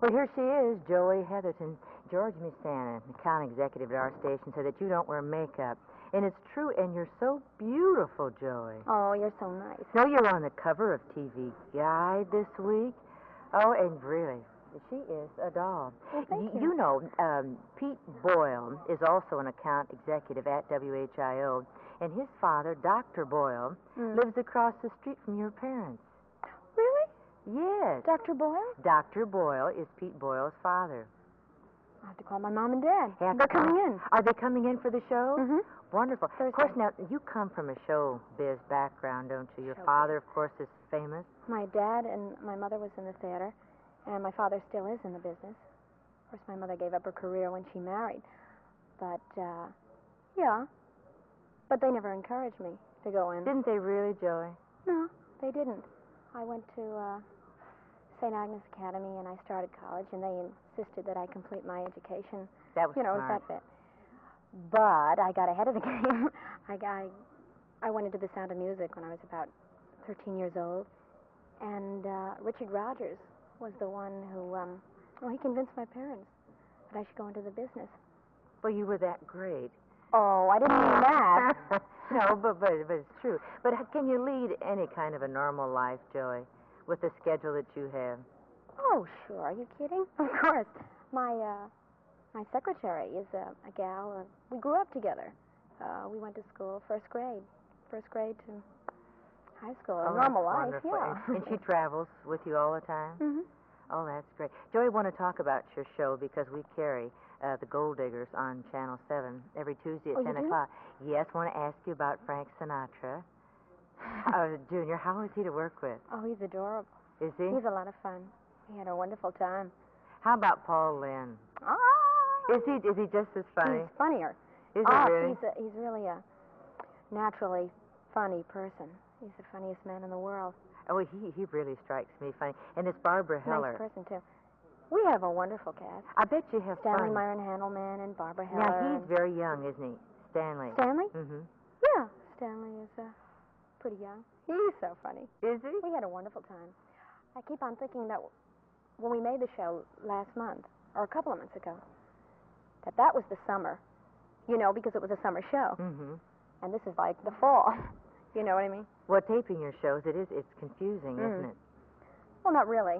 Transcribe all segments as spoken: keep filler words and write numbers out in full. Well, here she is, Joey Heatherton. George Misana, account executive at our station, said that you don't wear makeup. And it's true, and you're so beautiful, Joey. Oh, you're so nice. No, you're on the cover of T V Guide this week. Oh, and really, she is a doll. Well, thank you. You know, um, Pete Boyle is also an account executive at W H I O, and his father, Doctor Boyle, mm. lives across the street from your parents. Really? Yes. Doctor Boyle? Doctor Boyle is Pete Boyle's father. I have to call my mom and dad. Have They're coming in. Are they coming in for the show? Mm-hmm. Wonderful. Thursday. Of course, now, you come from a showbiz background, don't you? Your showbiz. Father, of course, is famous. My dad and my mother was in the theater, and my father still is in the business. Of course, my mother gave up her career when she married. But, uh, yeah. But they never encouraged me to go in. Didn't they really, Joey? No, they didn't. I went to, uh... Saint Agnes Academy, and I started college, and they insisted that I complete my education. That was, you know, smart. It was that bit. But I got ahead of the game. I, got, I went into The Sound of Music when I was about thirteen years old, and uh, Richard Rodgers was the one who, um, well, he convinced my parents that I should go into the business. Well, you were that great. Oh, I didn't mean that. No, but, but, but it's true. But can you lead any kind of a normal life, Joey, with the schedule that you have? Oh, sure. Are you kidding? Of course. My uh, my secretary is a, a gal. Uh, we grew up together. Uh, we went to school, first grade. First grade to high school. A oh, normal life, yeah. And, and she travels with you all the time? Mm-hmm. Oh, that's great. Joey, I want to talk about your show because we carry uh, the Gold Diggers on Channel seven every Tuesday at oh, ten o'clock. Yes, I want to ask you about Frank Sinatra. Uh, Junior, how is he to work with? Oh, he's adorable. Is he? He's a lot of fun. He had a wonderful time. How about Paul Lynn? Oh! Is he, is he just as funny? He's funnier. Is oh, he really? He's, a, he's really a naturally funny person. He's the funniest man in the world. Oh, he, he really strikes me funny. And it's Barbara Heller. Nice person, too. We have a wonderful cast. I bet you have Stanley fun. Stanley Myron Handelman and Barbara Heller. Now, he's very young, isn't he? Stanley. Stanley? Mm-hmm. Yeah. Stanley is a... Uh, pretty young. He's so funny. Is he? We had a wonderful time. I keep on thinking that when we made the show last month, or a couple of months ago, that that was the summer, you know, because it was a summer show. Mm-hmm. And this is like the fall. You know what I mean? Well, taping your shows, it is, it's confusing, mm. isn't it? Well, not really.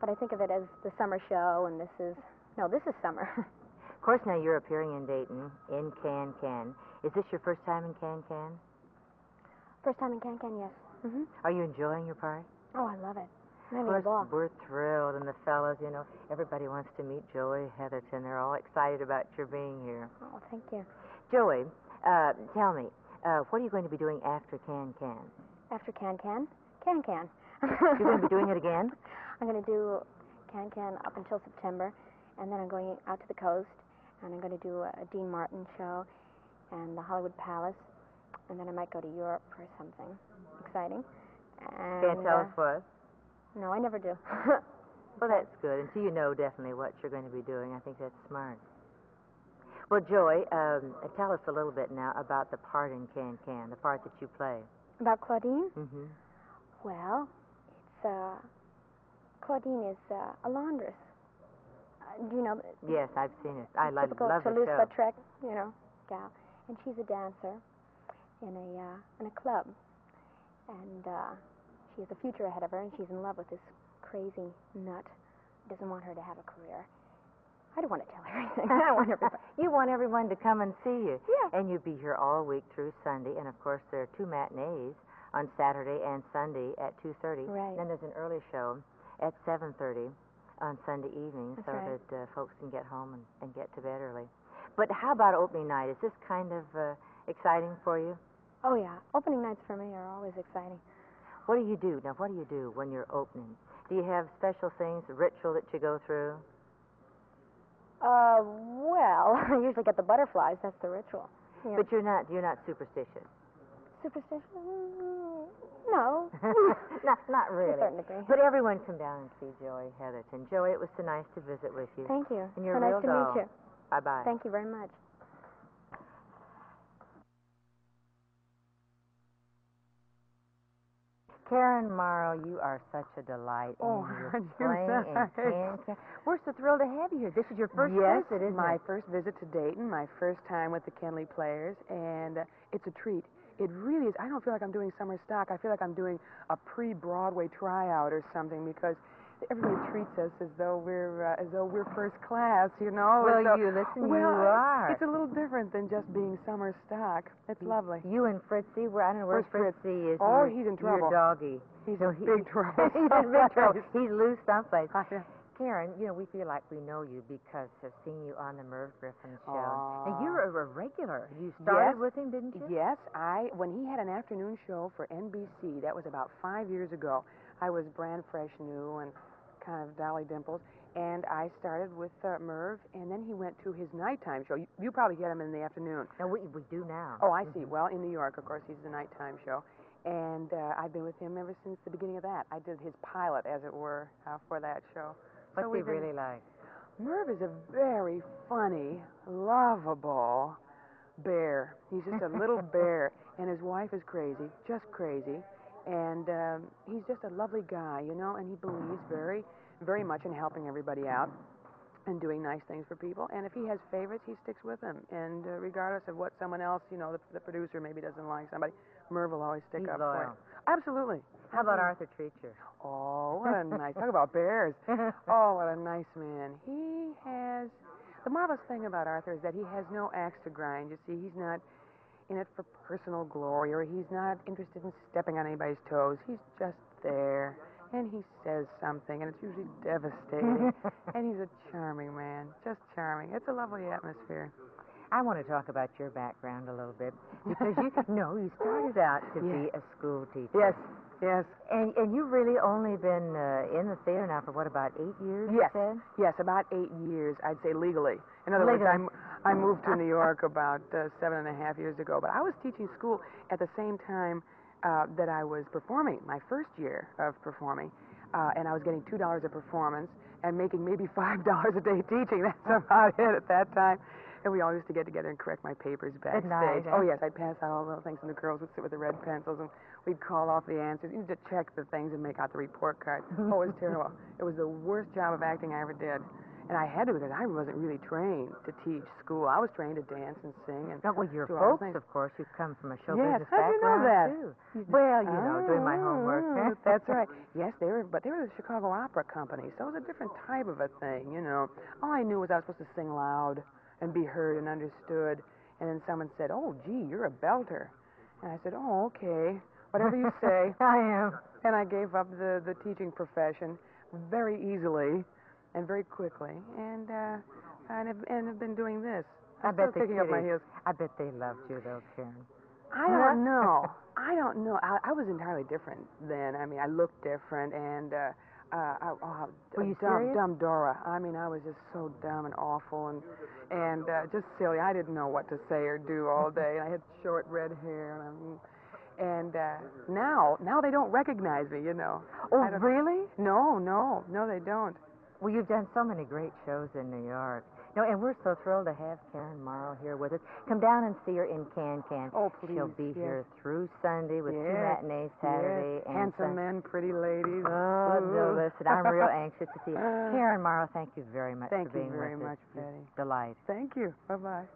But I think of it as the summer show, and this is, no, this is summer. Of course, now you're appearing in Dayton, in Can-Can. Is this your first time in Can-Can? First time in Can-Can, yes. Mm-hmm. Are you enjoying your part? Oh, I love it. I mean, we're thrilled, and the fellows, you know, everybody wants to meet Joey Heatherton. They're all excited about your being here. Oh, thank you. Joey, uh, tell me, uh, what are you going to be doing after Can-Can? After Can-Can? Can-Can. You're going to be doing it again? I'm going to do Can-Can up until September, and then I'm going out to the coast, and I'm going to do a Dean Martin show and the Hollywood Palace. And then I might go to Europe for something exciting. And, Can't tell uh, us what? No, I never do. Well, that's good. And so you know definitely what you're going to be doing. I think that's smart. Well, Joey, um, tell us a little bit now about the part in Can-Can, the part that you play. About Claudine? Mm-hmm. Well, it's, uh, Claudine is uh, a laundress. Uh, do you know? Yes, I've seen it. I love, love the show. Typical Toulouse-Lautrec, you know, gal. And she's a dancer in a uh, in a club, and uh, she has a future ahead of her, and she's in love with this crazy nut who doesn't want her to have a career. I don't want to tell her anything. I want everybody. You want everyone to come and see you. Yeah. And you'll be here all week through Sunday, and of course there are two matinees on Saturday and Sunday at two thirty. Right. And then there's an early show at seven thirty on Sunday evening. That's so right. That uh, folks can get home and, and get to bed early. But how about opening night? Is this kind of uh, exciting for you? Oh, yeah. Opening nights for me are always exciting. What do you do? Now, what do you do when you're opening? Do you have special things, a ritual that you go through? Uh, well, I usually get the butterflies. That's the ritual. Yeah. But you're not, you're not superstitious? Superstitious? No. not, not really. To a certain degree. But everyone come down and see Joey Heatherton. Joey, it was so nice to visit with you. Thank you. And you're so nice to doll. meet you. Bye-bye. Thank you very much. Karen Morrow, you are such a delight. Oh, and you're playing in Can-Can. We're so thrilled to have you here. This is your first yes, visit, isn't it? Yes, my first visit to Dayton, my first time with the Kenley Players, and uh, it's a treat. It really is. I don't feel like I'm doing summer stock. I feel like I'm doing a pre-Broadway tryout or something, because everybody treats us as though we're uh, as though we're first class, you know. Well, so, you listen, well, you are. It's a little different than just being summer stock. It's you, lovely. You and Fritzy, where I don't know where Fritzy Fritz? is. Oh, your, he's in trouble. Your doggy. He's no, in he, big trouble. He's in big trouble. He's loose someplace. Oh, yeah. Karen, you know, we feel like we know you because of seeing you on the Merv Griffin show. Aww. And you were a regular. You started yes. with him, didn't you? Yes. I when he had an afternoon show for N B C, that was about five years ago. I was brand fresh new and kind of Dolly Dimples, and I started with uh, Merv, and then he went to his nighttime show. You, you probably get him in the afternoon. No, we, we do now. Oh, I mm-hmm. see. Well, in New York, of course, he's the nighttime show, and uh, I've been with him ever since the beginning of that. I did his pilot, as it were, uh, for that show. What's so he really like? Merv is a very funny, lovable bear. He's just a little bear, and his wife is crazy, just crazy. And um, he's just a lovely guy, you know, and he believes very, very much in helping everybody out and doing nice things for people. And if he has favorites, he sticks with them. And uh, regardless of what someone else, you know, the, the producer maybe doesn't like somebody, Merv will always stick he's up loyal. for him. Absolutely. How about Arthur Treacher? Oh, what a nice, talk about bears. Oh, what a nice man. He has, the marvelous thing about Arthur is that he has no axe to grind. You see, he's not in it for personal glory, or he's not interested in stepping on anybody's toes. He's just there, and he says something, and it's usually devastating. And he's a charming man, just charming. It's a lovely atmosphere. I want to talk about your background a little bit, because you know you started out to yes. be a school teacher. Yes, yes. And and you've really only been uh, in the theater now for what, about eight years? Yes, you said? yes, about eight years, I'd say legally. In other legally. words, I'm. I moved to New York about uh, seven and a half years ago, but I was teaching school at the same time uh, that I was performing, my first year of performing, uh, and I was getting two dollars a performance and making maybe five dollars a day teaching. That's about it at that time. And we all used to get together and correct my papers backstage. Good night, eh? Oh, yes, I'd pass out all the things, and the girls would sit with the red pencils, and we'd call off the answers. You'd just check the things and make out the report card. Oh, it was terrible. It was the worst job of acting I ever did. And I had to, because I wasn't really trained to teach school. I was trained to dance and sing. And oh, well, your folks, of course, you've come from a show yes, business background, you know that? too. Well, you oh, know, doing my homework. That's right. Yes, they were, but they were the Chicago Opera Company, so it was a different type of a thing, you know. All I knew was I was supposed to sing loud and be heard and understood. And then someone said, oh, gee, you're a belter. And I said, oh, okay, whatever you say. I am. And I gave up the, the teaching profession very easily. And very quickly, and uh, and, have, and have been doing this. I'm I bet still they picking up my heels. I bet they loved you, though, Karen. I don't know. I don't know. I, I was entirely different then. I mean, I looked different, and uh, uh, I, oh, were you dumb, dumb Dora. I mean, I was just so dumb and awful, and and uh, just silly. I didn't know what to say or do all day. I had short red hair, and. I'm, And uh, now, now they don't recognize me. You know. Oh, really? No, no, no, they don't. Well, you've done so many great shows in New York. No, and we're so thrilled to have Karen Morrow here with us. Come down and see her in Can-Can. Oh, please. She'll be yes. here through Sunday with yes. two matinees, Saturday. Yes. and Handsome men, pretty ladies. Oh, Ooh. no, listen, I'm real anxious to see you. Karen Morrow, thank you very much thank for being with us. Thank you very much, Patty. Delight. Thank you. Bye-bye.